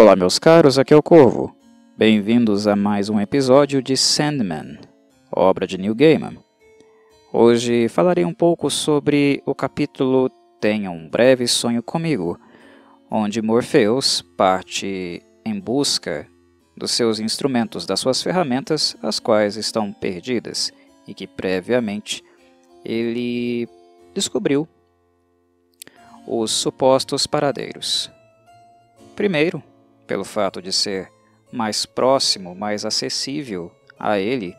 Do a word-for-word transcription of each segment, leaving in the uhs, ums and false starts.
Olá meus caros, aqui é o Corvo. Bem-vindos a mais um episódio de Sandman, obra de Neil Gaiman. Hoje falarei um pouco sobre o capítulo Tenha um Breve Sonho Comigo, onde Morpheus parte em busca dos seus instrumentos, das suas ferramentas, as quais estão perdidas e que previamente ele descobriu os supostos paradeiros. Primeiro, pelo fato de ser mais próximo, mais acessível a ele,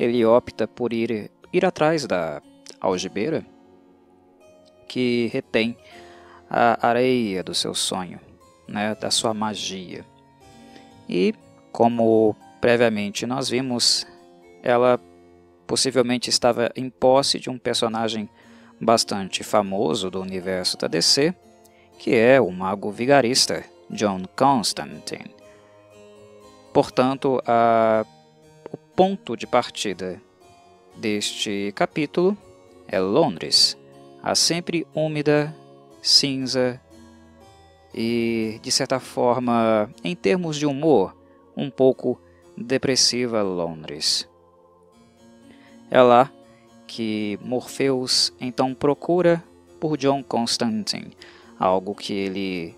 ele opta por ir, ir atrás da algibeira que retém a areia do seu sonho, né, da sua magia. E, como previamente nós vimos, ela possivelmente estava em posse de um personagem bastante famoso do universo da D C, que é o Mago Vigarista, John Constantine. Portanto, a, o ponto de partida deste capítulo é Londres, a sempre úmida, cinza e, de certa forma, em termos de humor, um pouco depressiva Londres. É lá que Morpheus então procura por John Constantine, algo que ele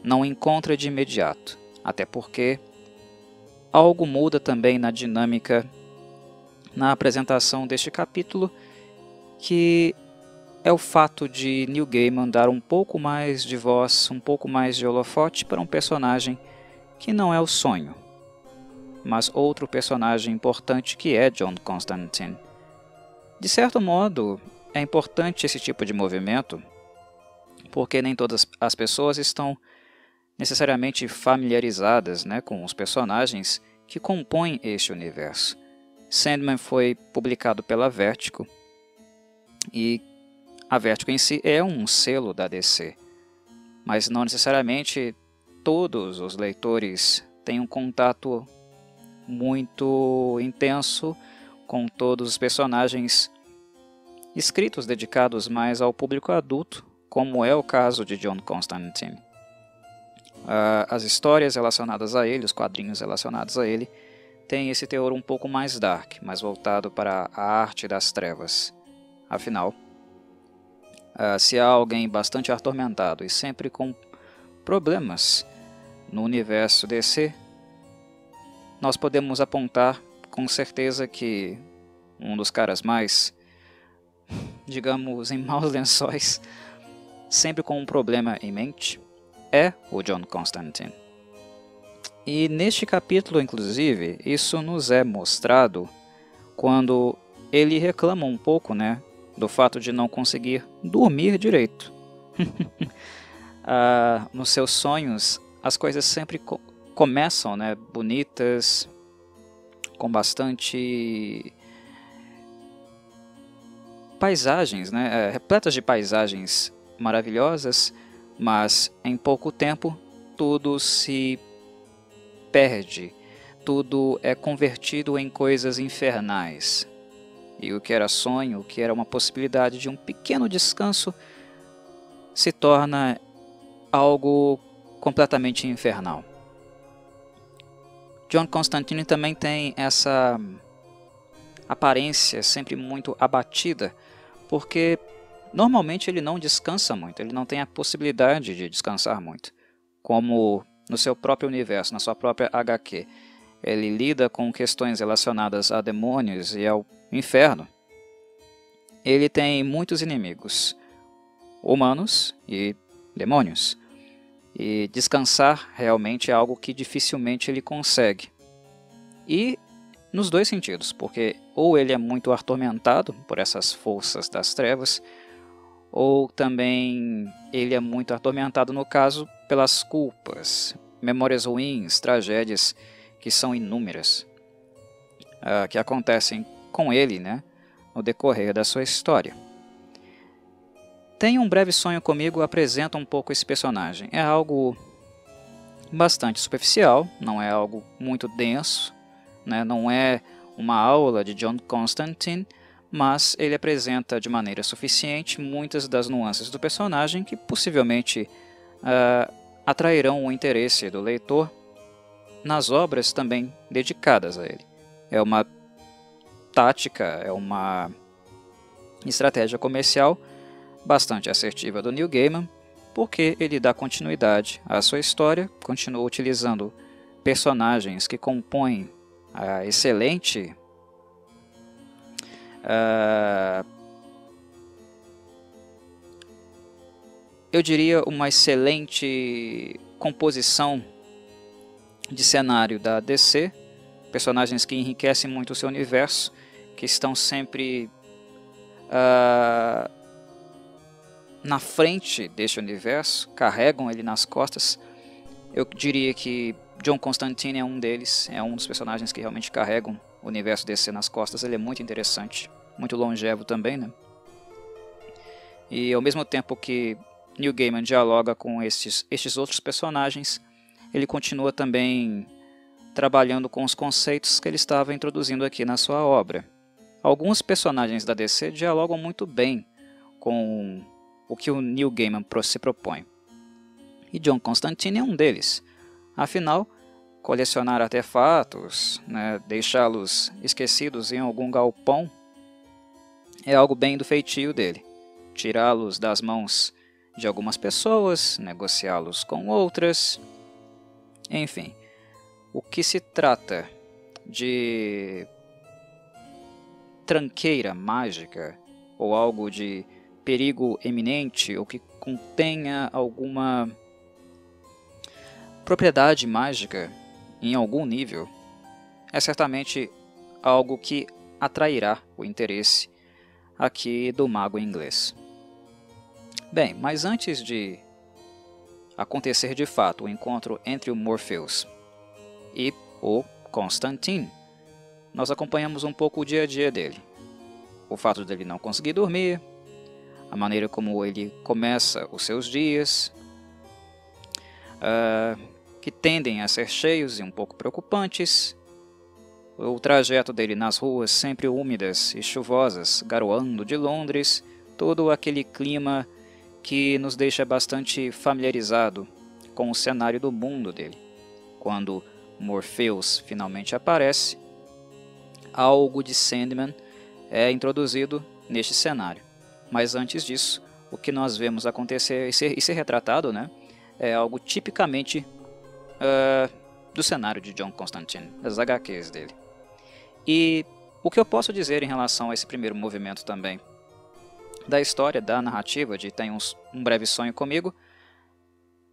não encontra de imediato, até porque algo muda também na dinâmica, na apresentação deste capítulo, que é o fato de Neil Gaiman dar um pouco mais de voz, um pouco mais de holofote para um personagem que não é o sonho, mas outro personagem importante que é John Constantine. De certo modo, é importante esse tipo de movimento, porque nem todas as pessoas estão necessariamente familiarizadas, né, com os personagens que compõem este universo. Sandman foi publicado pela Vertigo, e a Vertigo em si é um selo da D C, mas não necessariamente todos os leitores têm um contato muito intenso com todos os personagens escritos dedicados mais ao público adulto, como é o caso de John Constantine. As histórias relacionadas a ele, os quadrinhos relacionados a ele, têm esse teor um pouco mais dark, mais voltado para a arte das trevas. Afinal, se há alguém bastante atormentado e sempre com problemas no universo D C, nós podemos apontar com certeza que um dos caras mais, digamos, em maus lençóis, sempre com um problema em mente, é o John Constantine. E neste capítulo, inclusive, isso nos é mostrado quando ele reclama um pouco, né, do fato de não conseguir dormir direito. ah, nos seus sonhos, as coisas sempre co começam, né, bonitas, com bastante paisagens, né, repletas de paisagens maravilhosas, mas em pouco tempo tudo se perde, tudo é convertido em coisas infernais. E o que era sonho, o que era uma possibilidade de um pequeno descanso, se torna algo completamente infernal. John Constantine também tem essa aparência sempre muito abatida, porque normalmente ele não descansa muito, ele não tem a possibilidade de descansar muito, como no seu próprio universo, na sua própria H Q. Ele lida com questões relacionadas a demônios e ao inferno. Ele tem muitos inimigos, humanos e demônios, e descansar realmente é algo que dificilmente ele consegue. E nos dois sentidos, porque ou ele é muito atormentado por essas forças das trevas, ou também ele é muito atormentado, no caso, pelas culpas, memórias ruins, tragédias que são inúmeras, uh, que acontecem com ele, né, no decorrer da sua história. Tenha um Breve Sonho Comigo apresenta um pouco esse personagem. É algo bastante superficial, não é algo muito denso, né, não é uma aula de John Constantine, mas ele apresenta de maneira suficiente muitas das nuances do personagem que possivelmente uh, atrairão o interesse do leitor nas obras também dedicadas a ele. É uma tática, é uma estratégia comercial bastante assertiva do Neil Gaiman, porque ele dá continuidade à sua história, continua utilizando personagens que compõem a excelente Uh, eu diria uma excelente composição de cenário da D C, personagens que enriquecem muito o seu universo, que estão sempre uh, na frente deste universo, carregam ele nas costas. Eu diria que John Constantine é um deles, é um dos personagens que realmente carregam o universo D C nas costas. Ele é muito interessante, muito longevo também, né? E ao mesmo tempo que Neil Gaiman dialoga com estes, estes outros personagens, ele continua também trabalhando com os conceitos que ele estava introduzindo aqui na sua obra. Alguns personagens da D C dialogam muito bem com o que o Neil Gaiman se propõe, e John Constantine é um deles. Afinal, colecionar artefatos, né, deixá-los esquecidos em algum galpão, é algo bem do feitio dele. Tirá-los das mãos de algumas pessoas, negociá-los com outras, enfim. O que se trata de tranqueira mágica, ou algo de perigo eminente, ou que contenha alguma propriedade mágica em algum nível, é certamente algo que atrairá o interesse aqui do mago inglês. Bem, mas antes de acontecer de fato o encontro entre o Morpheus e o Constantine, nós acompanhamos um pouco o dia a dia dele. O fato dele não conseguir dormir, a maneira como ele começa os seus dias, Uh, que tendem a ser cheios e um pouco preocupantes, o trajeto dele nas ruas sempre úmidas e chuvosas, garoando de Londres, todo aquele clima que nos deixa bastante familiarizado com o cenário do mundo dele. Quando Morpheus finalmente aparece, algo de Sandman é introduzido neste cenário. Mas antes disso, o que nós vemos acontecer e ser, e ser retratado, né, é algo tipicamente uh, do cenário de John Constantine, das H Qs dele. E o que eu posso dizer em relação a esse primeiro movimento também da história, da narrativa, de Tem uns, um breve sonho comigo,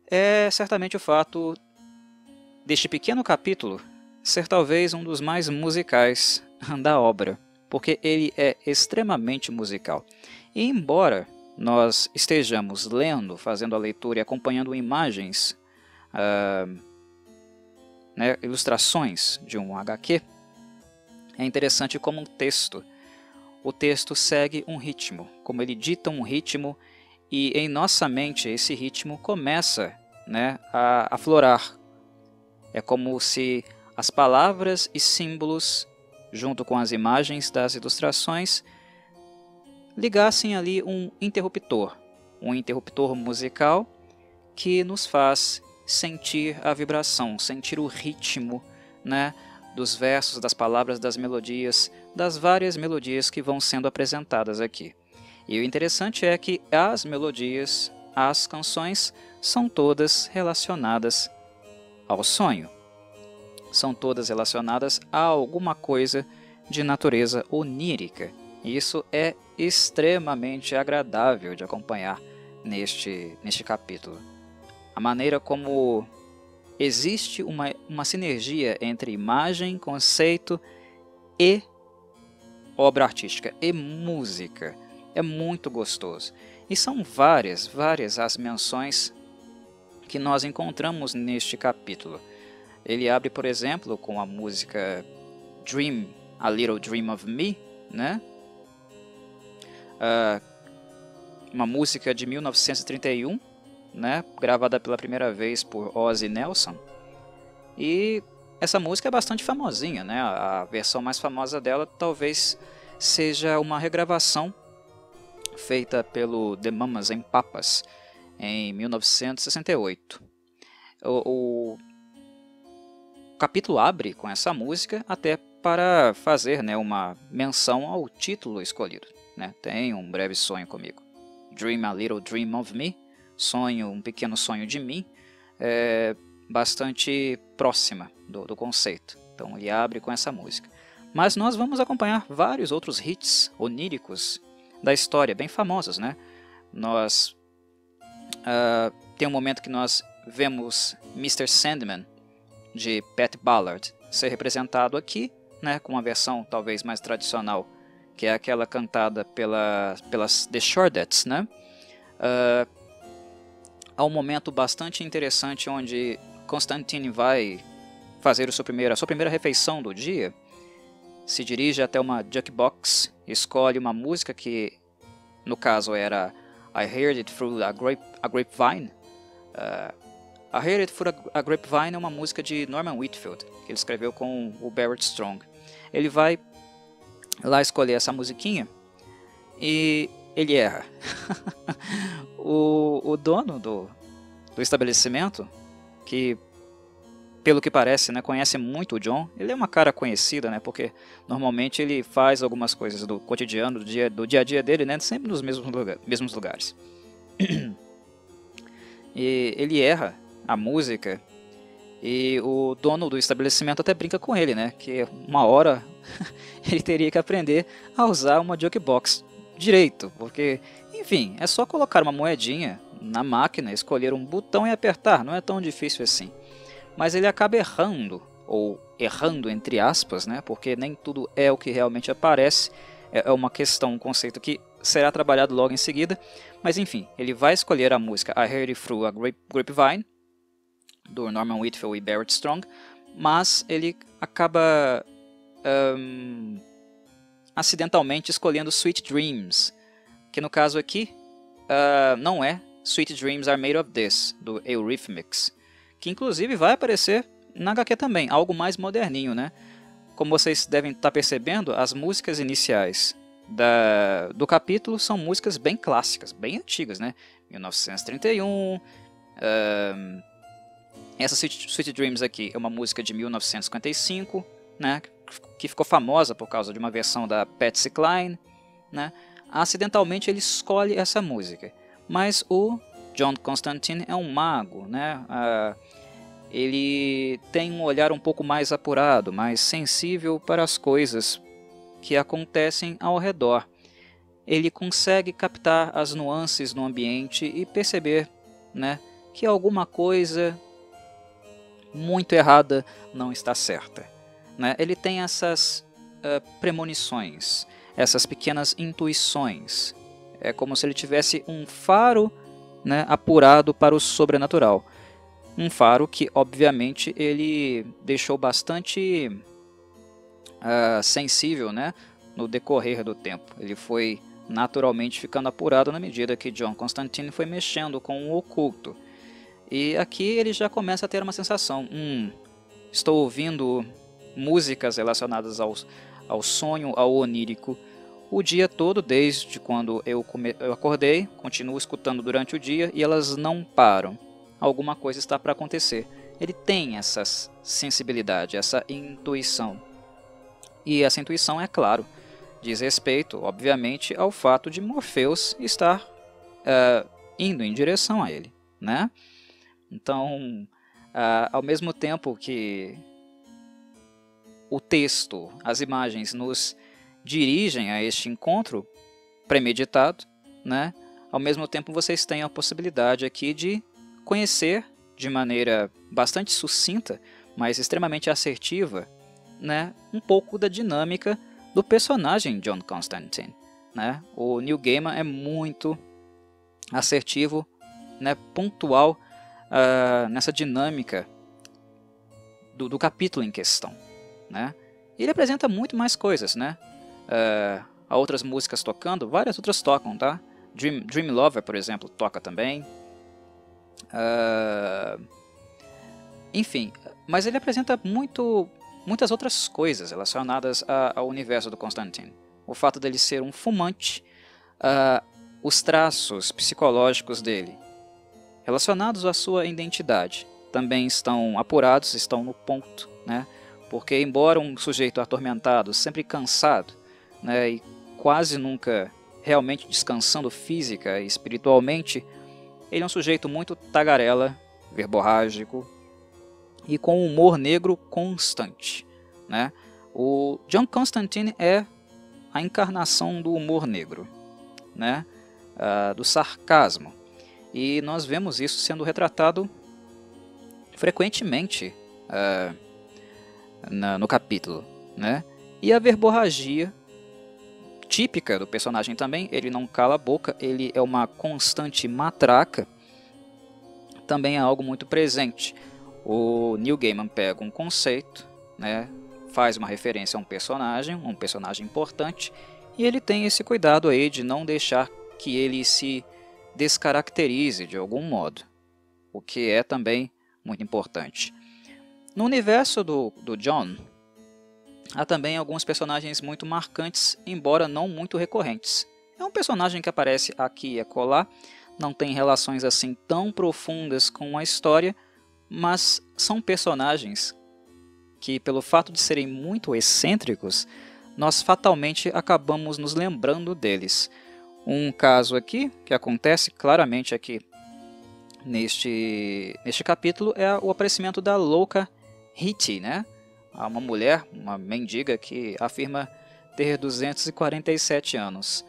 é certamente o fato deste pequeno capítulo ser talvez um dos mais musicais da obra, porque ele é extremamente musical. E embora nós estejamos lendo, fazendo a leitura e acompanhando imagens, uh, né, ilustrações de um H Q, é interessante como um texto. O texto segue um ritmo, como ele dita um ritmo, e em nossa mente esse ritmo começa, né, a aflorar. É como se as palavras e símbolos, junto com as imagens das ilustrações, ligassem ali um interruptor, um interruptor musical que nos faz sentir a vibração, sentir o ritmo, né, dos versos, das palavras, das melodias, das várias melodias que vão sendo apresentadas aqui. E o interessante é que as melodias, as canções, são todas relacionadas ao sonho. São todas relacionadas a alguma coisa de natureza onírica. Isso é extremamente agradável de acompanhar neste, neste capítulo. A maneira como existe uma, uma sinergia entre imagem, conceito e obra artística, e música. É muito gostoso. E são várias, várias as menções que nós encontramos neste capítulo. Ele abre, por exemplo, com a música Dream, A Little Dream of Me, né? Uh, uma música de mil novecentos e trinta e um, né, gravada pela primeira vez por Ozzie Nelson. E essa música é bastante famosinha, né? A versão mais famosa dela talvez seja uma regravação feita pelo The Mamas and Papas em mil novecentos e sessenta e oito. o, o capítulo abre com essa música até para fazer, né, uma menção ao título escolhido, né? Tem um breve sonho comigo. Dream, a Little Dream of Me. Sonho, um pequeno sonho de mim. É bastante próxima do, do conceito. Então ele abre com essa música. Mas nós vamos acompanhar vários outros hits oníricos da história, bem famosos, né? Nós, uh, tem um momento que nós vemos mister Sandman, de Pat Ballard, ser representado aqui, né, com uma versão talvez mais tradicional, que é aquela cantada pela, pelas The Chordettes, né? Uh, há um momento bastante interessante onde Constantine vai fazer o seu primeiro, a sua primeira refeição do dia, se dirige até uma jukebox, escolhe uma música que, no caso, era I Heard It Through A, grape, a Grapevine. Uh, I Heard It Through A Grapevine é uma música de Norman Whitfield, que ele escreveu com o Barrett Strong. Ele vai lá escolher essa musiquinha e ele erra. o, o dono do, do estabelecimento, que... pelo que parece, né, conhece muito o John. Ele é uma cara conhecida, né, porque normalmente ele faz algumas coisas do cotidiano, do dia, do dia a dia dele, né, sempre nos mesmos, lugar, mesmos lugares. E ele erra a música e o dono do estabelecimento até brinca com ele, né, que uma hora ele teria que aprender a usar uma jukebox direito, porque, enfim, é só colocar uma moedinha na máquina, escolher um botão e apertar, não é tão difícil assim. Mas ele acaba errando, ou errando entre aspas, né? Porque nem tudo é o que realmente aparece, é uma questão, um conceito que será trabalhado logo em seguida, mas enfim, ele vai escolher a música I Heard It Through A Grapevine, do Norman Whitfield e Barrett Strong, mas ele acaba um, acidentalmente escolhendo Sweet Dreams, que no caso aqui uh, não é Sweet Dreams Are Made Of This, do Eurythmics, que inclusive vai aparecer na agá quê também, algo mais moderninho, né? Como vocês devem estar percebendo, as músicas iniciais da, do capítulo são músicas bem clássicas, bem antigas, né? mil novecentos e trinta e um, uh, essa Sweet, Sweet Dreams aqui é uma música de mil novecentos e cinquenta e cinco, né? Que ficou famosa por causa de uma versão da Patsy Cline, né? Acidentalmente ele escolhe essa música, mas o John Constantine é um mago, né? Ah, ele tem um olhar um pouco mais apurado, mais sensível para as coisas que acontecem ao redor. Ele consegue captar as nuances no ambiente e perceber, né, que alguma coisa muito errada não está certa, né? Ele tem essas uh, premonições, essas pequenas intuições. É como se ele tivesse um faro, né, apurado para o sobrenatural. Um faro que, obviamente, ele deixou bastante uh, sensível, né, no decorrer do tempo. Ele foi naturalmente ficando apurado na medida que John Constantine foi mexendo com o oculto. E aqui ele já começa a ter uma sensação. Hum, estou ouvindo músicas relacionadas ao, ao sonho, ao onírico, o dia todo, desde quando eu, come... eu acordei, continuo escutando durante o dia e elas não param. Alguma coisa está para acontecer. Ele tem essa sensibilidade, essa intuição. E essa intuição, é claro, diz respeito, obviamente, ao fato de Morpheus estar uh, indo em direção a ele, né? Então, uh, ao mesmo tempo que o texto, as imagens nos dirigem a este encontro premeditado, né? Ao mesmo tempo vocês têm a possibilidade aqui de conhecer de maneira bastante sucinta, mas extremamente assertiva, né, um pouco da dinâmica do personagem John Constantine, né? O Neil Gaiman é muito assertivo, né, pontual uh, nessa dinâmica do, do capítulo em questão, né? Ele apresenta muito mais coisas, né? Uh, há outras músicas tocando, várias outras tocam, tá? Dream, Dream Lover, por exemplo, toca também. Uh, enfim, mas ele apresenta muito, muitas outras coisas relacionadas a, ao universo do Constantine. O fato dele ser um fumante, uh, os traços psicológicos dele relacionados à sua identidade, também estão apurados, estão no ponto, né? Porque embora um sujeito atormentado, sempre cansado, né, e quase nunca realmente descansando física e espiritualmente, ele é um sujeito muito tagarela, verborrágico e com humor negro constante, né? O John Constantine é a encarnação do humor negro, né? Ah, do sarcasmo. E nós vemos isso sendo retratado frequentemente ah, na, no capítulo, né? E a verborragia típica do personagem também, ele não cala a boca, ele é uma constante matraca, também é algo muito presente. O Neil Gaiman pega um conceito, né, faz uma referência a um personagem, um personagem importante, e ele tem esse cuidado aí de não deixar que ele se descaracterize de algum modo, o que é também muito importante. No universo do, do John, há também alguns personagens muito marcantes, embora não muito recorrentes. É um personagem que aparece aqui e acolá, não tem relações assim tão profundas com a história, mas são personagens que, pelo fato de serem muito excêntricos, nós fatalmente acabamos nos lembrando deles. Um caso aqui, que acontece claramente aqui neste, neste capítulo, é o aparecimento da louca Hetty, né? Há uma mulher, uma mendiga, que afirma ter duzentos e quarenta e sete anos.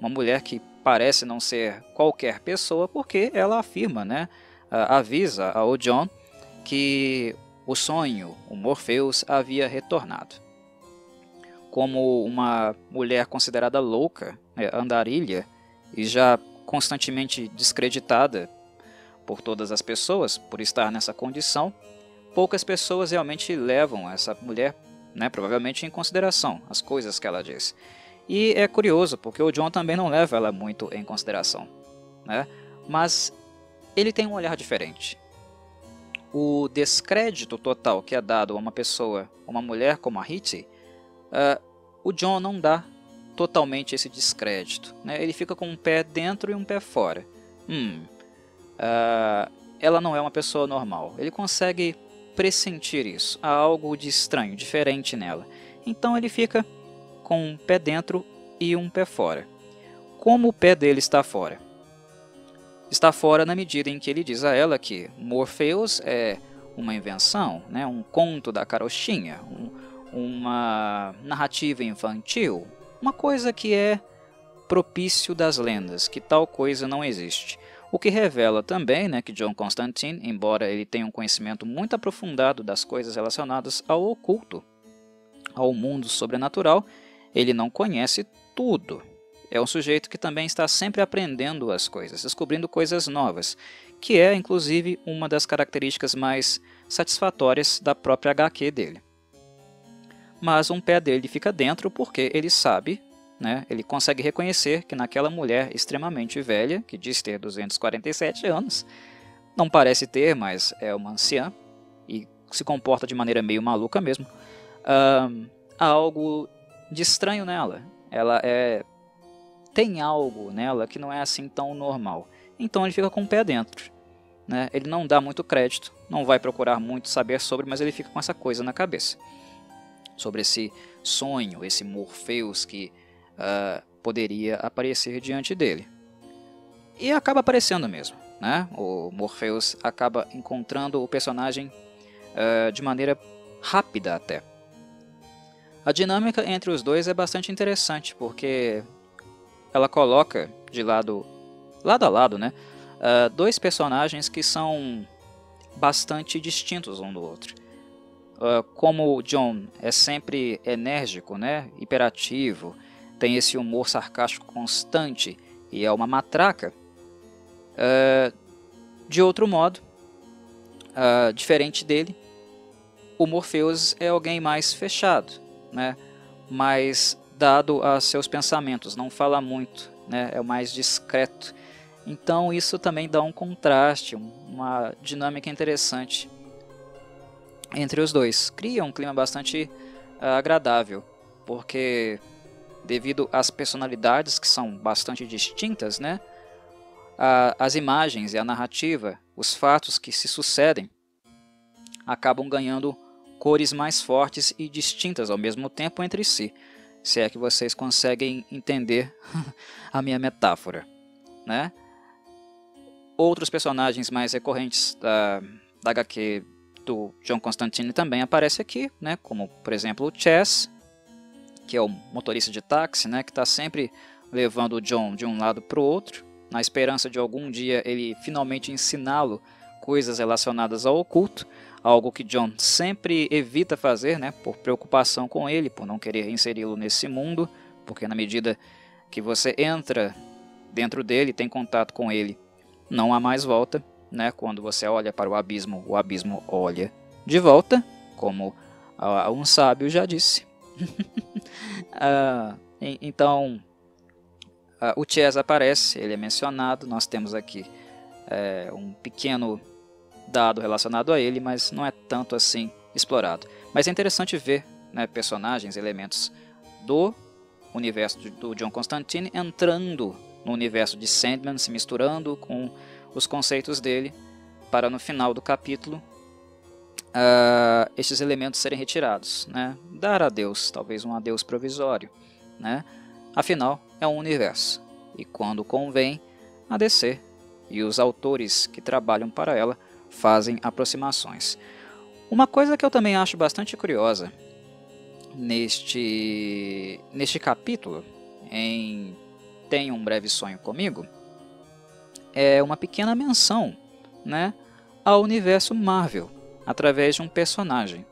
Uma mulher que parece não ser qualquer pessoa, porque ela afirma, né, avisa ao John que o sonho, o Morpheus, havia retornado. Como uma mulher considerada louca, né, andarilha, e já constantemente descreditada por todas as pessoas por estar nessa condição, poucas pessoas realmente levam essa mulher, né, provavelmente em consideração, as coisas que ela diz. E é curioso, porque o John também não leva ela muito em consideração, né? Mas ele tem um olhar diferente. O descrédito total que é dado a uma pessoa, uma mulher como a Hetty, uh, o John não dá totalmente esse descrédito, né? Ele fica com um pé dentro e um pé fora. Hum, uh, ela não é uma pessoa normal. Ele consegue pressentir isso, há algo de estranho, diferente nela. Então ele fica com um pé dentro e um pé fora. Como o pé dele está fora? Está fora na medida em que ele diz a ela que Morpheus é uma invenção, né, um conto da carochinha, um, uma narrativa infantil, uma coisa que é propício das lendas, que tal coisa não existe. O que revela também, né, que John Constantine, embora ele tenha um conhecimento muito aprofundado das coisas relacionadas ao oculto, ao mundo sobrenatural, ele não conhece tudo. É um sujeito que também está sempre aprendendo as coisas, descobrindo coisas novas, que é, inclusive, uma das características mais satisfatórias da própria agá quê dele. Mas um pé dele fica dentro porque ele sabe, né, ele consegue reconhecer que naquela mulher extremamente velha, que diz ter duzentos e quarenta e sete anos, não parece ter, mas é uma anciã e se comporta de maneira meio maluca mesmo, uh, há algo de estranho nela. Ela é, tem algo nela que não é assim tão normal. Então ele fica com o pé dentro, né? Ele não dá muito crédito, não vai procurar muito saber sobre, mas ele fica com essa coisa na cabeça. Sobre esse sonho, esse Morpheus que Uh, poderia aparecer diante dele. E acaba aparecendo mesmo, né? O Morpheus acaba encontrando o personagem uh, de maneira rápida até. A dinâmica entre os dois é bastante interessante, porque ela coloca de lado, lado a lado, né, uh, dois personagens que são bastante distintos um do outro. Uh, como o John é sempre enérgico, né, hiperativo, tem esse humor sarcástico constante e é uma matraca, uh, de outro modo, uh, diferente dele, o Morpheus é alguém mais fechado, né? Mais dado a seus pensamentos, não fala muito, né? É o mais discreto. Então isso também dá um contraste, uma dinâmica interessante entre os dois. Cria um clima bastante uh, agradável, porque devido às personalidades que são bastante distintas, né, as imagens e a narrativa, os fatos que se sucedem acabam ganhando cores mais fortes e distintas ao mesmo tempo entre si, se é que vocês conseguem entender a minha metáfora, né? Outros personagens mais recorrentes da, da agá quê do John Constantine também aparecem aqui, né? Como, por exemplo, o Chess, que é o motorista de táxi, né? Que está sempre levando o John de um lado para o outro, na esperança de algum dia ele finalmente ensiná-lo coisas relacionadas ao oculto, algo que John sempre evita fazer, né? Por preocupação com ele, por não querer inseri-lo nesse mundo, porque na medida que você entra dentro dele, tem contato com ele, não há mais volta, né? Quando você olha para o abismo, o abismo olha de volta, como um sábio já disse. ah, então, o Chess aparece, ele é mencionado, nós temos aqui é, um pequeno dado relacionado a ele, mas não é tanto assim explorado. Mas é interessante ver, né, personagens, elementos do universo do John Constantine entrando no universo de Sandman, se misturando com os conceitos dele, para no final do capítulo uh, estes elementos serem retirados, né? Dar adeus, talvez um adeus provisório, né? Afinal, é um universo, e quando convém, a D C e os autores que trabalham para ela fazem aproximações. Uma coisa que eu também acho bastante curiosa neste, neste capítulo, em Tem um Breve Sonho Comigo, é uma pequena menção, né, ao universo Marvel, através de um personagem.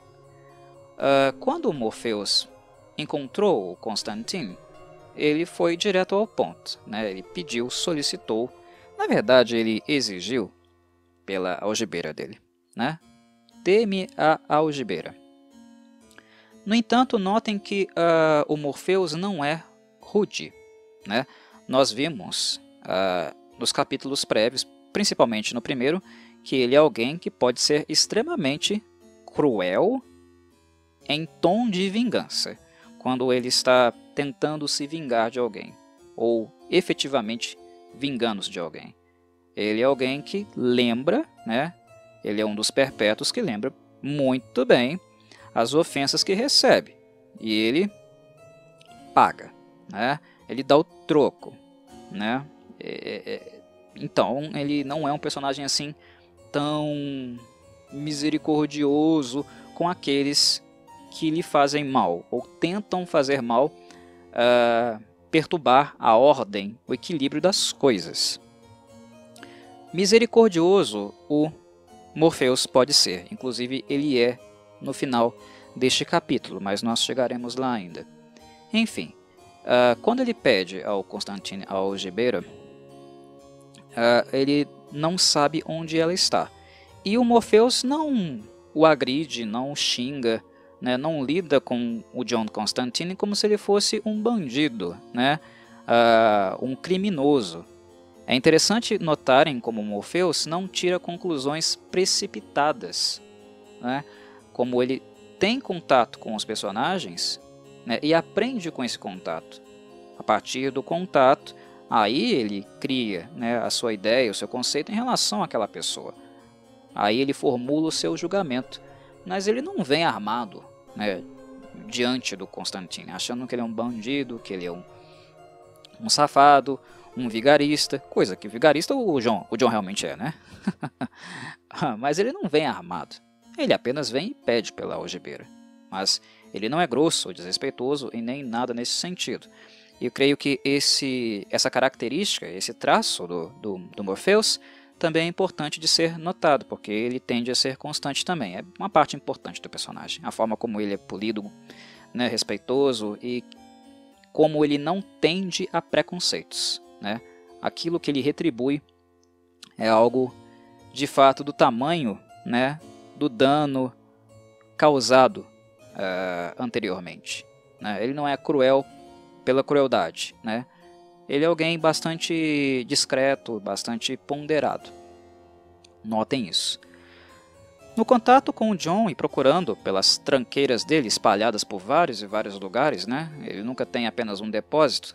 Uh, quando o Morpheus encontrou o Constantine, ele foi direto ao ponto, né, ele pediu, solicitou, na verdade ele exigiu pela algibeira dele, né, dê-me a algibeira. No entanto, notem que uh, o Morpheus não é rude, né? Nós vimos uh, nos capítulos prévios, principalmente no primeiro, que ele é alguém que pode ser extremamente cruel em tom de vingança, quando ele está tentando se vingar de alguém, ou efetivamente vingando-se de alguém. Ele é alguém que lembra, né? Ele é um dos perpétuos que lembra muito bem as ofensas que recebe, e ele paga, né? Ele dá o troco, né? Então, ele não é um personagem assim tão misericordioso com aqueles que lhe fazem mal ou tentam fazer mal, uh, perturbar a ordem, o equilíbrio das coisas. Misericordioso o Morpheus pode ser, inclusive ele é no final deste capítulo, mas nós chegaremos lá ainda. Enfim. Uh, quando ele pede ao Constantine a algibeira, uh, ele não sabe onde ela está. E o Morpheus não o agride, não o xinga, né, não lida com o John Constantine como se ele fosse um bandido, né, uh, um criminoso. É interessante notarem como o Morpheus não tira conclusões precipitadas, né, como ele tem contato com os personagens, né, e aprende com esse contato. A partir do contato, aí ele cria, né, a sua ideia, o seu conceito em relação àquela pessoa. Aí ele formula o seu julgamento. Mas ele não vem armado, né, diante do Constantine, achando que ele é um bandido, que ele é um, um safado, um vigarista. Coisa que vigarista o John, o John realmente é, né? Mas ele não vem armado. Ele apenas vem e pede pela algibeira. Mas ele não é grosso ou desrespeitoso e nem nada nesse sentido. E eu creio que esse, essa característica, esse traço do, do, do Morpheus também é importante de ser notado, porque ele tende a ser constante também. É uma parte importante do personagem. A forma como ele é polido, né, respeitoso, e como ele não tende a preconceitos, né? Aquilo que ele retribui é algo de fato do tamanho, né, do dano causado Uh, anteriormente, né? Ele não é cruel pela crueldade, né? Ele é alguém bastante discreto, bastante ponderado. Notem isso. No contato com o John e procurando pelas tranqueiras dele espalhadas por vários e vários lugares, né? Ele nunca tem apenas um depósito.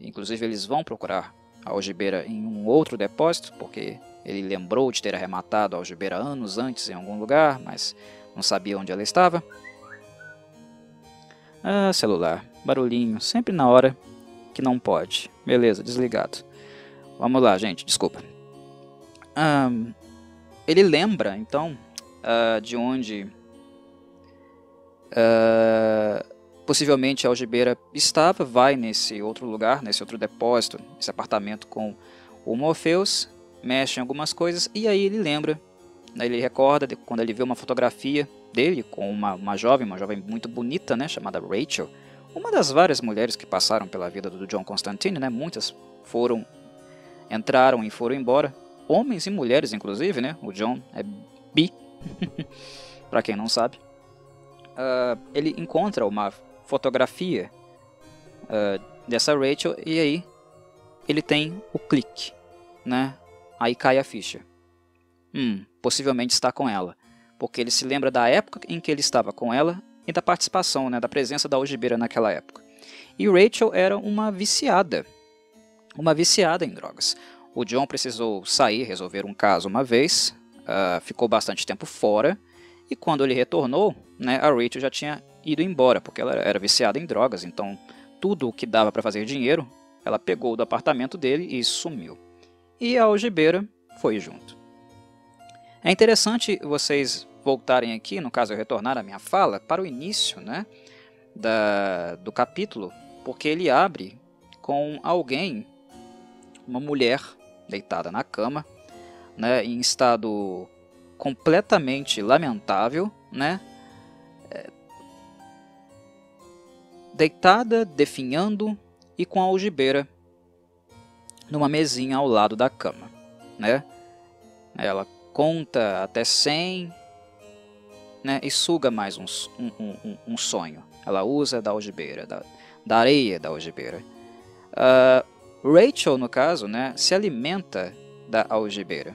Inclusive eles vão procurar a algibeira em um outro depósito, porque ele lembrou de ter arrematado a algibeira anos antes em algum lugar, mas não sabia onde ela estava. Ah, celular. Barulhinho, sempre na hora que não pode. Beleza, desligado. Vamos lá, gente, desculpa. Ah, ele lembra, então, ah, de onde... Ah, possivelmente a algibeira estava, vai nesse outro lugar, nesse outro depósito, nesse apartamento com o Morpheus, mexe em algumas coisas e aí ele lembra, ele recorda de quando ele vê uma fotografia dele com uma, uma jovem, uma jovem muito bonita, né, chamada Rachel, uma das várias mulheres que passaram pela vida do John Constantine, né, muitas foram, entraram e foram embora, homens e mulheres inclusive, né, o John é bi, para quem não sabe, uh, ele encontra uma fotografia uh, dessa Rachel e aí ele tem o clique, né? Aí cai a ficha. Hum, possivelmente está com ela, porque ele se lembra da época em que ele estava com ela e da participação, né, da presença da algibeira naquela época. E Rachel era uma viciada, uma viciada em drogas. O John precisou sair, resolver um caso uma vez, uh, ficou bastante tempo fora e quando ele retornou, né, a Rachel já tinha ido embora, porque ela era viciada em drogas, então tudo o que dava para fazer dinheiro, ela pegou do apartamento dele e sumiu. E a algibeira foi junto. É interessante vocês voltarem aqui, no caso eu retornar a minha fala, para o início, né, da, do capítulo, porque ele abre com alguém, uma mulher deitada na cama, né, em estado completamente lamentável, né, deitada, definhando e com a algibeira numa mesinha ao lado da cama, né? Ela conta até cem, né? E suga mais um, um, um, um sonho. Ela usa da algibeira, da, da areia da algibeira. Uh, Rachel, no caso, né, se alimenta da algibeira.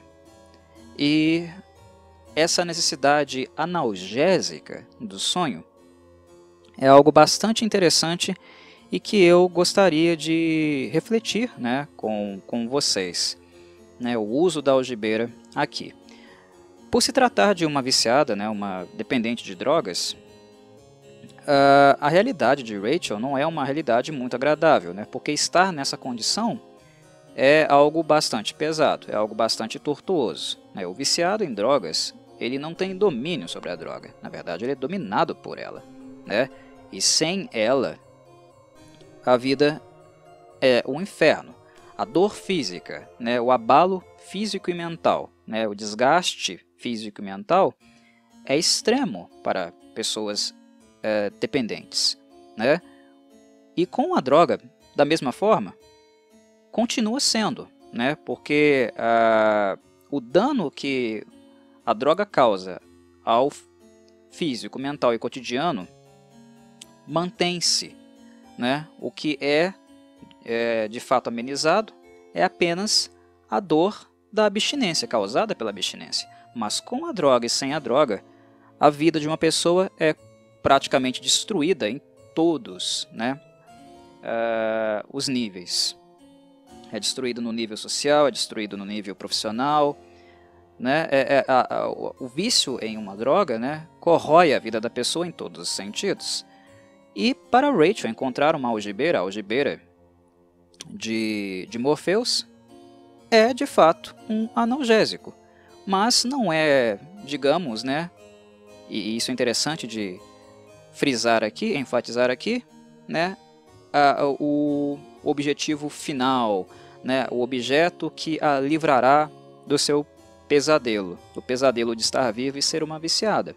E essa necessidade analgésica do sonho é algo bastante interessante e que eu gostaria de refletir, né, com, com vocês, né, o uso da algibeira aqui. Por se tratar de uma viciada, né, uma dependente de drogas, uh, a realidade de Rachel não é uma realidade muito agradável, né, porque estar nessa condição é algo bastante pesado, é algo bastante tortuoso, né. O viciado em drogas, ele não tem domínio sobre a droga, na verdade ele é dominado por ela, né. E sem ela, a vida é um inferno. A dor física, né, o abalo físico e mental, né, o desgaste físico e mental é extremo para pessoas é, dependentes, né? E com a droga, da mesma forma, continua sendo, né, porque a, o dano que a droga causa ao físico, mental e cotidiano mantém-se, né? O que é, é de fato amenizado é apenas a dor da abstinência, causada pela abstinência. Mas com a droga e sem a droga, a vida de uma pessoa é praticamente destruída em todos, né, uh, os níveis. É destruído no nível social, é destruído no nível profissional, né? é, é, a, a, o vício em uma droga, né, corrói a vida da pessoa em todos os sentidos. E para Rachel encontrar uma algibeira, a algibeira de, de Morpheus, é de fato um analgésico. Mas não é, digamos, né, e isso é interessante de frisar aqui, enfatizar aqui, né, a, o objetivo final, né, o objeto que a livrará do seu pesadelo, do pesadelo de estar viva e ser uma viciada,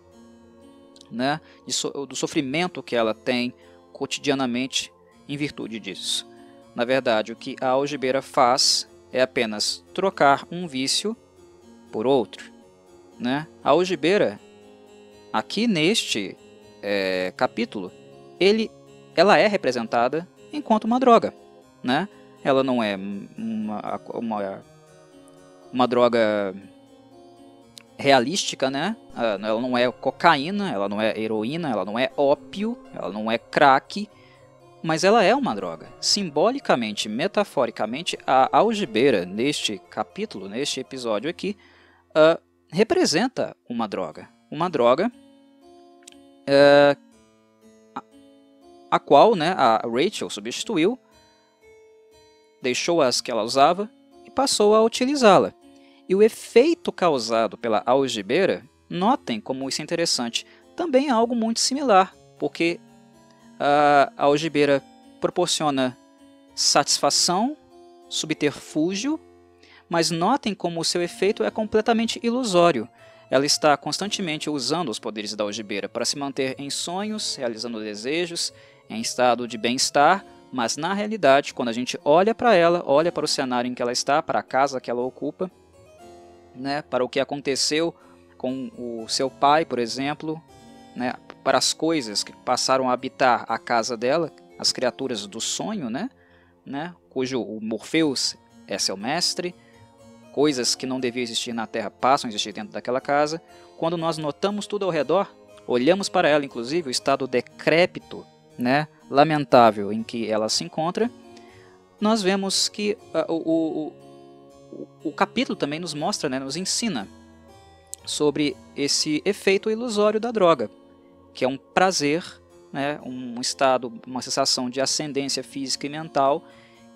né, do sofrimento que ela tem cotidianamente em virtude disso. Na verdade, o que a algibeira faz é apenas trocar um vício por outro, né? A algibeira, aqui neste é, capítulo, ele, ela é representada enquanto uma droga, né? Ela não é uma, uma, uma droga realística, né? Ela não é cocaína, ela não é heroína, ela não é ópio, ela não é crack, mas ela é uma droga. Simbolicamente, metaforicamente, a algibeira neste capítulo, neste episódio aqui, uh, representa uma droga. Uma droga uh, a, a qual, né, a Rachel substituiu, deixou as que ela usava e passou a utilizá-la. E o efeito causado pela algibeira, notem como isso é interessante, também é algo muito similar, porque a algibeira proporciona satisfação, subterfúgio, mas notem como o seu efeito é completamente ilusório. Ela está constantemente usando os poderes da algibeira para se manter em sonhos, realizando desejos, em estado de bem-estar, mas na realidade, quando a gente olha para ela, olha para o cenário em que ela está, para a casa que ela ocupa, né, para o que aconteceu com o seu pai, por exemplo, né, para as coisas que passaram a habitar a casa dela, as criaturas do sonho, né, né, cujo o Morpheus é seu mestre, coisas que não deviam existir na Terra passam a existir dentro daquela casa. Quando nós notamos tudo ao redor, olhamos para ela, inclusive, o estado decrépito, né, lamentável em que ela se encontra, nós vemos que uh, o, o O capítulo também nos mostra, né, nos ensina sobre esse efeito ilusório da droga, que é um prazer, né, um estado, uma sensação de ascendência física e mental,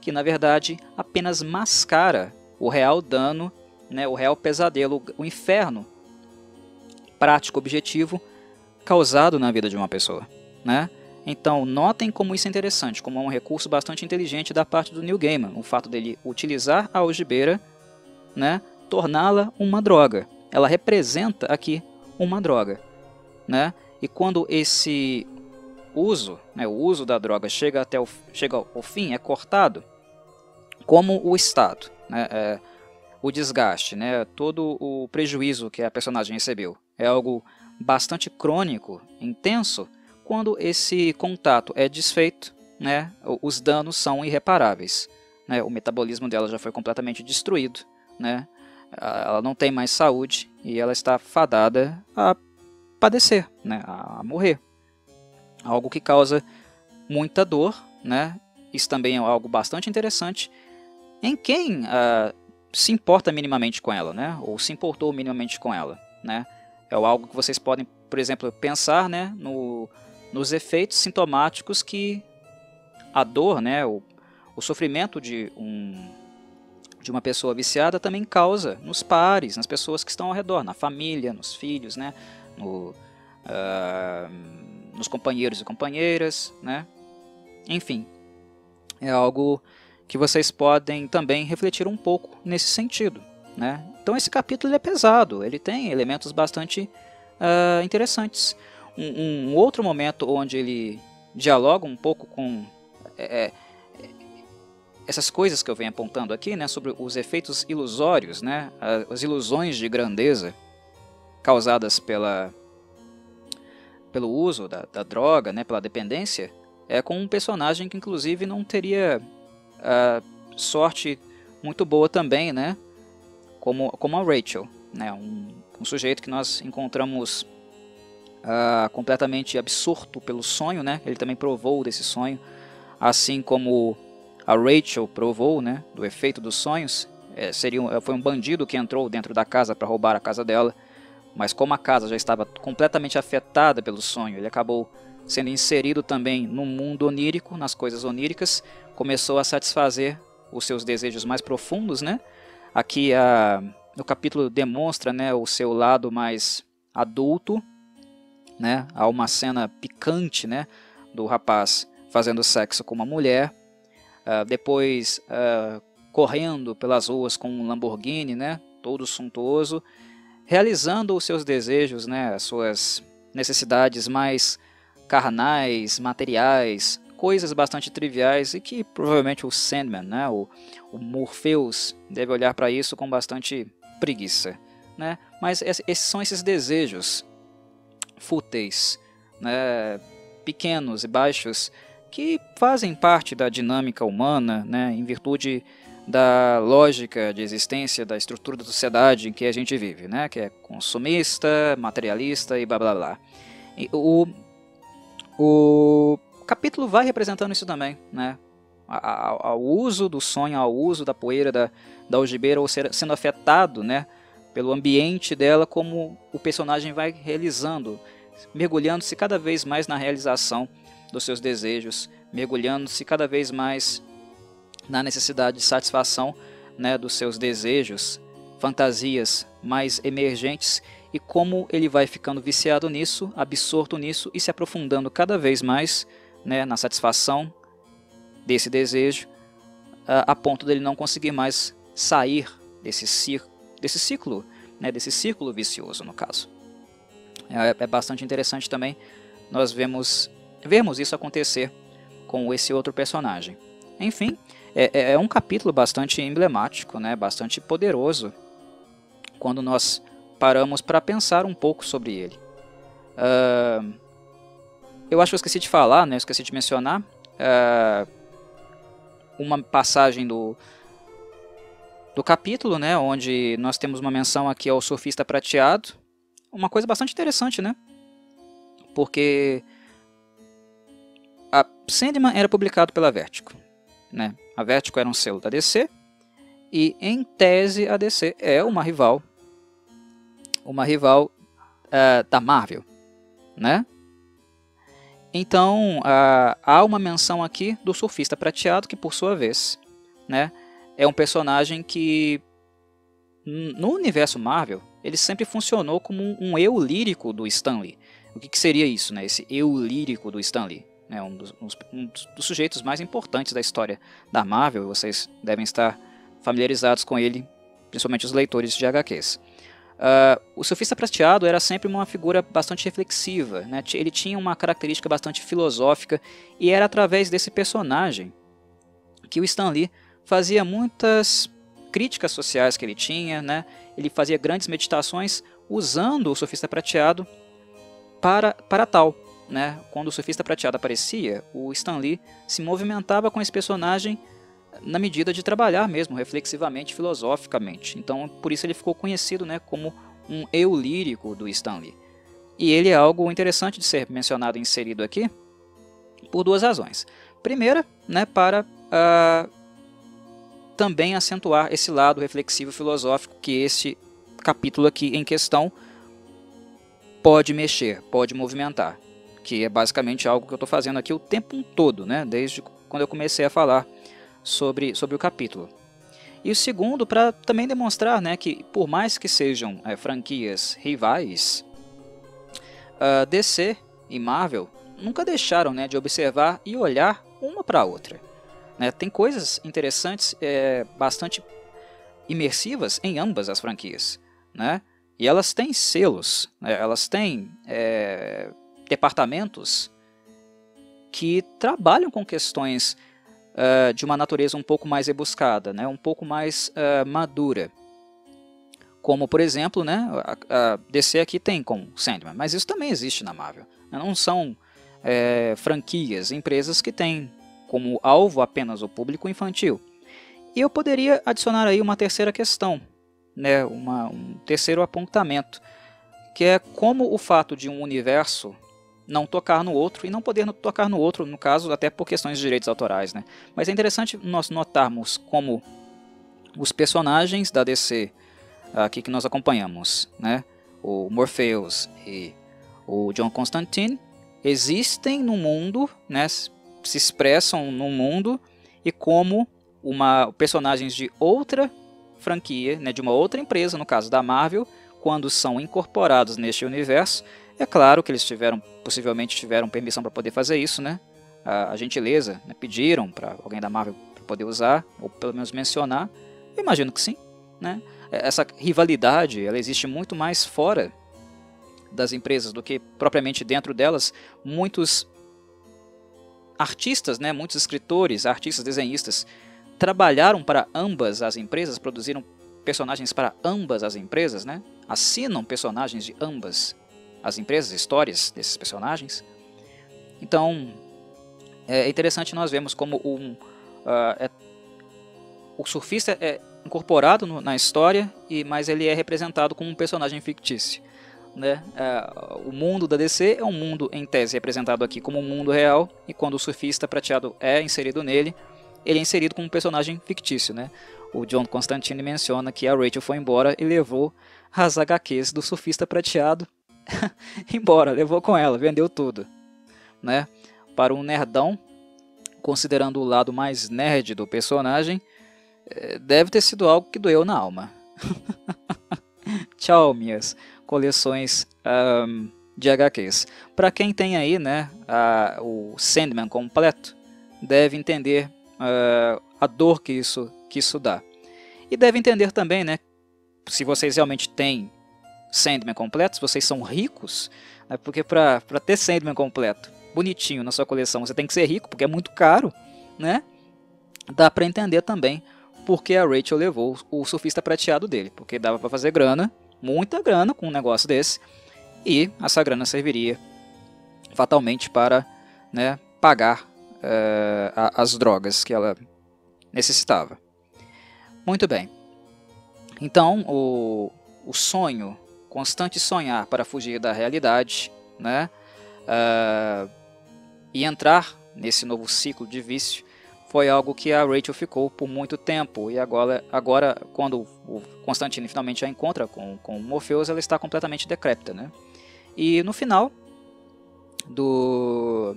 que na verdade apenas mascara o real dano, né, o real pesadelo, o inferno prático, objetivo, causado na vida de uma pessoa, né? Então, notem como isso é interessante, como é um recurso bastante inteligente da parte do Neil Gaiman, o fato dele utilizar a algibeira, né, torná-la uma droga. Ela representa aqui uma droga, né? E quando esse uso, né, o uso da droga chega até o, chega ao fim, é cortado, como o estado, né, é, o desgaste, né, todo o prejuízo que a personagem recebeu, é algo bastante crônico, intenso. Quando esse contato é desfeito, né, os danos são irreparáveis, né, o metabolismo dela já foi completamente destruído, né, ela não tem mais saúde e ela está fadada a padecer, né, a morrer. Algo que causa muita dor, né, isso também é algo bastante interessante em quem ah, se importa minimamente com ela, né, ou se importou minimamente com ela, né. É algo que vocês podem, por exemplo, pensar, né, no... nos efeitos sintomáticos que a dor, né, o, o sofrimento de, um, de uma pessoa viciada também causa nos pares, nas pessoas que estão ao redor, na família, nos filhos, né, no, uh, nos companheiros e companheiras, né, enfim, é algo que vocês podem também refletir um pouco nesse sentido, né. Então esse capítulo é pesado, ele tem elementos bastante uh, interessantes. Um, um outro momento onde ele dialoga um pouco com é, é, essas coisas que eu venho apontando aqui, né, sobre os efeitos ilusórios, né, as ilusões de grandeza causadas pela, pelo uso da, da droga, né, pela dependência, é com um personagem que inclusive não teria a sorte muito boa também, né, como, como a Rachel, né, um, um sujeito que nós encontramos Uh, completamente absorto pelo sonho, né? Ele também provou desse sonho, assim como a Rachel provou, né, do efeito dos sonhos. É, seria um, foi um bandido que entrou dentro da casa para roubar a casa dela, mas como a casa já estava completamente afetada pelo sonho, ele acabou sendo inserido também no mundo onírico, nas coisas oníricas, começou a satisfazer os seus desejos mais profundos, né? Aqui a, no capítulo demonstra, né, o seu lado mais adulto, né? Há uma cena picante, né, do rapaz fazendo sexo com uma mulher, uh, depois uh, correndo pelas ruas com um Lamborghini, né, todo suntuoso, realizando os seus desejos, né, as suas necessidades mais carnais, materiais, coisas bastante triviais e que provavelmente o Sandman, né, o, o Morpheus deve olhar para isso com bastante preguiça, né? Mas esses são esses desejos fúteis, né, pequenos e baixos, que fazem parte da dinâmica humana, né, em virtude da lógica de existência, da estrutura da sociedade em que a gente vive, né, que é consumista, materialista e blá blá blá. E o, o capítulo vai representando isso também, né? A, a, ao uso do sonho, ao uso da poeira da, da algibeira, ou ser, sendo afetado, né, pelo ambiente dela, como o personagem vai realizando, mergulhando-se cada vez mais na realização dos seus desejos, mergulhando-se cada vez mais na necessidade de satisfação, né, dos seus desejos, fantasias mais emergentes, e como ele vai ficando viciado nisso, absorto nisso e se aprofundando cada vez mais, né, na satisfação desse desejo, a ponto dele não conseguir mais sair desse ciclo, desse ciclo, né, desse círculo vicioso, no caso. É, é bastante interessante também nós vemos, vemos isso acontecer com esse outro personagem. Enfim, é, é um capítulo bastante emblemático, né, bastante poderoso, quando nós paramos para pensar um pouco sobre ele. Uh, eu acho que eu esqueci de falar, né, esqueci de mencionar, uh, uma passagem do, do capítulo, né, onde nós temos uma menção aqui ao Surfista Prateado. Uma coisa bastante interessante, né? Porque a Sandman era publicado pela Vertigo, né? A Vertigo era um selo da D C e, em tese, a D C é uma rival, uma rival uh, da Marvel, né? Então, uh, há uma menção aqui do Surfista Prateado, que, por sua vez, né, é um personagem que, no universo Marvel, ele sempre funcionou como um eu lírico do Stan Lee. O que, que seria isso, né? Esse eu lírico do Stan Lee? Né? Um, dos, um dos sujeitos mais importantes da história da Marvel. Vocês devem estar familiarizados com ele, principalmente os leitores de H Qs. Uh, o Surfista Prateado era sempre uma figura bastante reflexiva, né? Ele tinha uma característica bastante filosófica, e era através desse personagem que o Stan Lee fazia muitas críticas sociais que ele tinha, né? Ele fazia grandes meditações usando o Surfista Prateado para, para tal, né? Quando o Surfista Prateado aparecia, o Stan Lee se movimentava com esse personagem na medida de trabalhar mesmo, reflexivamente, filosoficamente. Então, por isso ele ficou conhecido, né, como um eu lírico do Stan Lee. E ele é algo interessante de ser mencionado e inserido aqui por duas razões. Primeira, né, para uh, também acentuar esse lado reflexivo e filosófico que esse capítulo aqui em questão pode mexer, pode movimentar. Que é basicamente algo que eu estou fazendo aqui o tempo todo, né, desde quando eu comecei a falar Sobre, sobre o capítulo. E o segundo, para também demonstrar, né, que por mais que sejam é, franquias rivais, uh, D C e Marvel nunca deixaram, né, de observar e olhar uma para a outra, né? Tem coisas interessantes, é, bastante imersivas em ambas as franquias, né? E elas têm selos, né? Elas têm é, departamentos que trabalham com questões Uh, de uma natureza um pouco mais rebuscada, né, um pouco mais uh, madura. Como, por exemplo, né, a, a D C aqui tem com Sandman, mas isso também existe na Marvel. Não são é, franquias, empresas que têm como alvo apenas o público infantil. E eu poderia adicionar aí uma terceira questão, né, uma, um terceiro apontamento, que é como o fato de um universo não tocar no outro, e não poder tocar no outro, no caso, até por questões de direitos autorais, né? Mas é interessante nós notarmos como os personagens da D C, aqui que nós acompanhamos, né, o Morpheus e o John Constantine, existem no mundo, né, se expressam no mundo, e como uma, personagens de outra franquia, né, de uma outra empresa, no caso da Marvel, quando são incorporados neste universo, é claro que eles tiveram, possivelmente tiveram permissão para poder fazer isso, né? A, a gentileza, né? Pediram para alguém da Marvel para poder usar, ou pelo menos mencionar. Eu imagino que sim, né? Essa rivalidade, ela existe muito mais fora das empresas do que propriamente dentro delas. Muitos artistas, né? Muitos escritores, artistas, desenhistas trabalharam para ambas as empresas, produziram personagens para ambas as empresas, né? Assinam personagens de ambas as empresas, histórias desses personagens. Então, é interessante nós vermos como um, uh, é, o surfista é incorporado no, na história, e mas ele é representado como um personagem fictício. né? Uh, o mundo da D C é um mundo em tese representado aqui como um mundo real, e quando o surfista prateado é inserido nele, ele é inserido como um personagem fictício, né? O John Constantine menciona que a Rachel foi embora e levou as agá quês do surfista prateado embora, levou com ela, vendeu tudo, né? Para um nerdão, considerando o lado mais nerd do personagem, deve ter sido algo que doeu na alma. Tchau, minhas coleções um, de agá quês. Para quem tem aí, né, a, o Sandman completo, deve entender uh, a dor que isso, que isso dá. E deve entender também, né, se vocês realmente têm Sandman completo, se vocês são ricos, né, porque para ter Sandman completo bonitinho na sua coleção, você tem que ser rico, porque é muito caro, né? Dá para entender também porque a Rachel levou o surfista prateado dele, porque dava para fazer grana, muita grana com um negócio desse, e essa grana serviria fatalmente para, né, pagar é, as drogas que ela necessitava. Muito bem. Então, o, o sonho, constante sonhar para fugir da realidade, né? Uh, e entrar nesse novo ciclo de vício foi algo que a Rachel ficou por muito tempo, e agora, agora quando o Constantine finalmente a encontra com, com o Morpheus, ela está completamente decrépita, né? E no final do,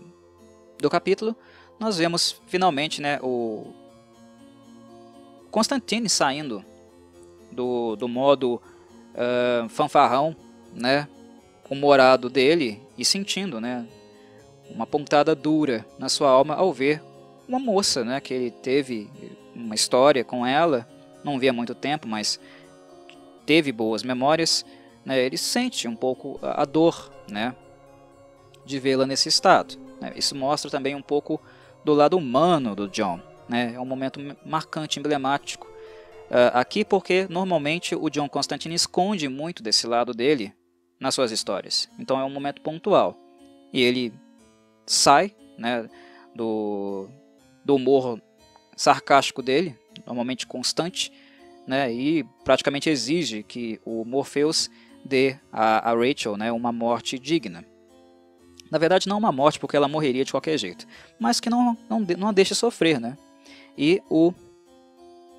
do capítulo nós vemos finalmente, né, o Constantine saindo do, do modo uh, fanfarrão, né, humorado dele, e sentindo, né, uma pontada dura na sua alma ao ver uma moça, né, que ele teve uma história com ela, não via há muito tempo, mas teve boas memórias, né, ele sente um pouco a dor, né, de vê-la nesse estado. Isso mostra também um pouco do lado humano do John, né, é um momento marcante, emblemático uh, aqui, porque normalmente o John Constantine esconde muito desse lado dele nas suas histórias, então é um momento pontual, e ele sai, né, do, do humor sarcástico dele, normalmente constante, né, e praticamente exige que o Morpheus dê a, a Rachel, né, uma morte digna. Na verdade não uma morte, porque ela morreria de qualquer jeito, mas que não, não, não a deixe sofrer, né? E o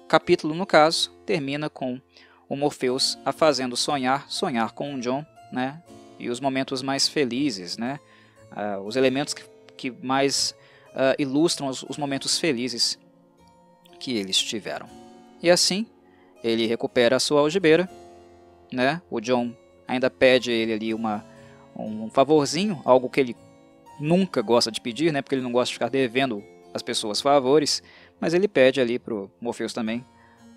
capítulo, no caso, termina com o Morpheus a fazendo sonhar, sonhar com o John, né, e os momentos mais felizes, né, uh, os elementos que, que mais uh, ilustram os, os momentos felizes que eles tiveram. E assim, ele recupera a sua algibeira, né, o John ainda pede a ele ali uma, um favorzinho, algo que ele nunca gosta de pedir, né, porque ele não gosta de ficar devendo as pessoas favores, mas ele pede ali para o Morpheus também,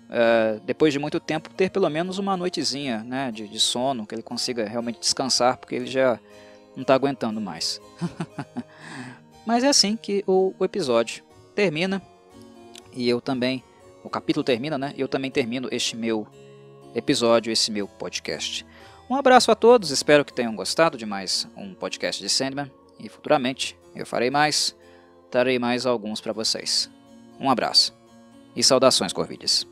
Uh, depois de muito tempo, ter pelo menos uma noitezinha, né, de, de sono, que ele consiga realmente descansar, porque ele já não está aguentando mais. Mas é assim que o, o episódio termina, e eu também, o capítulo termina, né, eu também termino este meu episódio, esse meu podcast. Um abraço a todos, espero que tenham gostado de mais um podcast de Sandman, e futuramente eu farei mais, trarei mais alguns para vocês. Um abraço, e saudações, Corvides.